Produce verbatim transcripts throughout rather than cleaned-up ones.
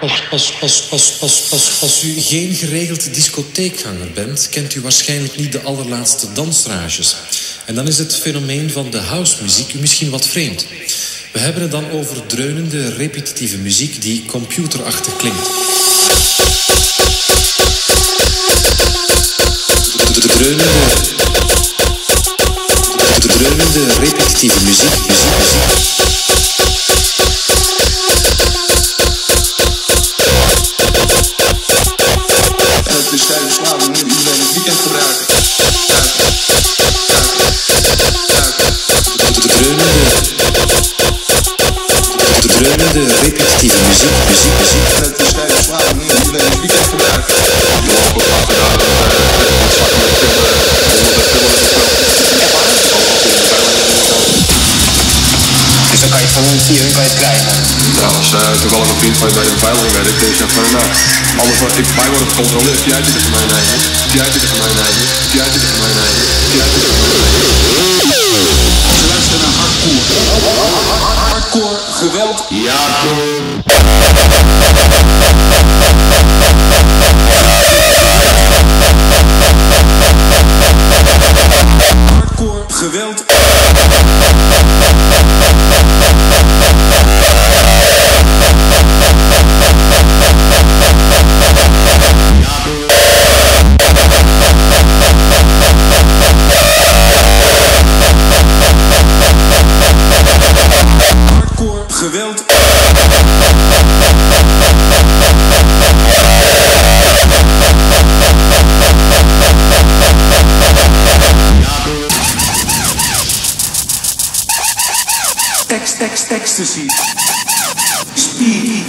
Als, als, als, als, als, als, als u geen geregeld discotheekganger bent, kent u waarschijnlijk niet de allerlaatste dansrages. En dan is het fenomeen van de housemuziek u misschien wat vreemd. We hebben het dan over dreunende, repetitieve muziek die computerachtig klinkt. De, de, de dreunende, de, de dreunende, repetitieve muziek, muziek, muziek. Ik heb wel een vriend van je bij de beveiliging werkt, die zegt van nou, alles wat ik mij wordt gecontroleerd, die uitziet van mijn eigen, die uitziet van mijn eigen, die uitziet van mijn eigen, die uitziet van mijn eigen. Ze luisteren naar hardcore, hardcore geweld. Ja. Hardcore geweld. Ecstasy, speed,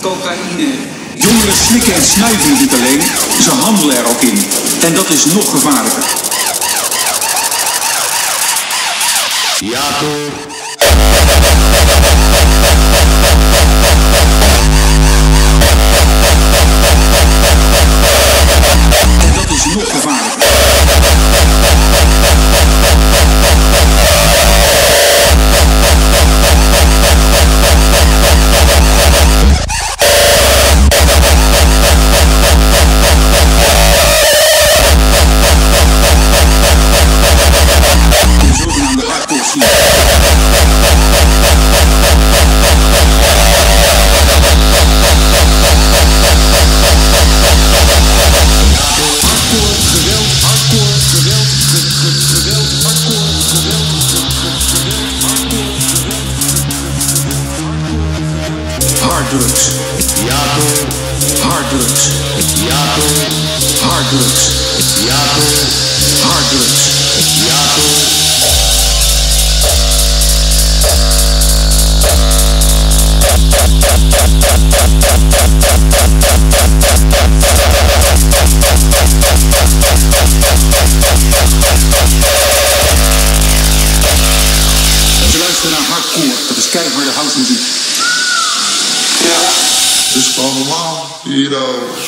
cocaïne. Jongeren slikken en snuiven niet alleen, ze handelen er ook in. En dat is nog gevaarlijker. Ja, toch. En dat is nog gevaarlijker. You know.